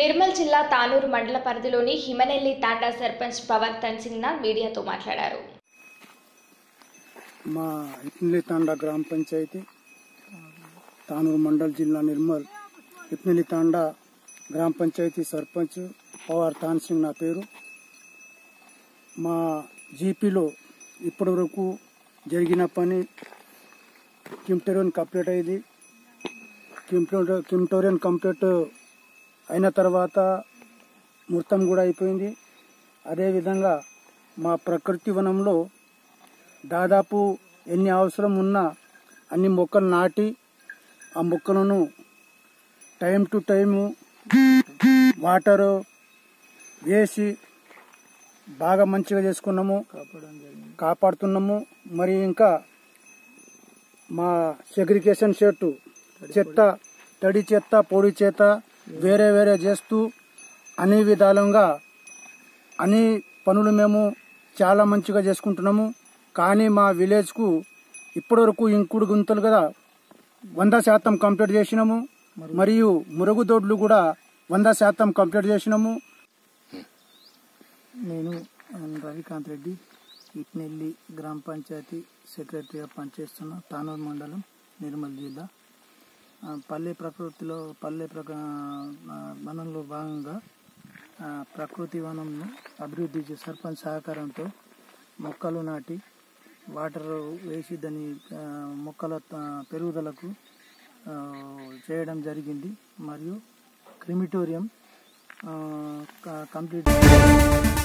निर्मल जिला तानूर मंडल परिधिलोनी हिमनेल्ली तांडा सर्पंच पवन तनसिंग मीडिया तो मातलाडारू। मा हिमनेल्ली तांडा ग्राम पंचायती तानूर मंडल जिला निर्मल हिमनेल्ली तांडा ग्राम पंचायती सर्पंच पवन तनसिंग ना पेरू। मा जीपीलो इप्पटि वरकू जरिगिन पनि किम्टोरियन कंप्लीट अयिंदी। किम्टोरियन कंप्लीट అయిన తర్వాత ముర్తం కూడా అయిపోయింది। అదే విధంగా మా ప్రకృతి వనంలో దాదాపు ఎన్ని అవసరం ఉన్నా అన్ని మొక్కలు నాటి ఆ మొక్కలను టైం టు టైం వాటర్ వేసి బాగా మంచిగా చేసుకున్నాము, కాపాడుతున్నాము। మరి ఇంకా మా సెగ్రిగేషన్ చెత్త తడి చెత్త పొడి చెత్త వేరే వేరే చేస్తూ అన్ని విధాలుగా అన్ని పనులు మేము చాలా మంచిగా చేసుకుంటున్నాము। కానీ మా విలేజ్కు ఇప్పటివరకు ఇంకుడు గుంతలు కదా 100% కంప్లీట్ చేసినాము, మరియు మురుగుదొడ్లు కూడా 100% కంప్లీట్ చేసినాము। నేను రవికాంత్ రెడ్డి, ఇట్నెల్లి గ్రామ పంచాయతీ సెక్రటరీగా పనిచేస్తున్నా, తానూరు మండలం నిర్మల్ జిల్లా। పల్లె ప్రకృతిలో వనంలో భాగంగా ప్రకృతి వనంను అభివృద్ధి చేసి సర్పంచ్ సహకారంతో మొక్కలు నాటి వాటర్ వేసి దాని మొక్కల పెరుగుదలకు చేయడం జరిగింది। మరియు క్రిమిటోరియం కంప్లీట్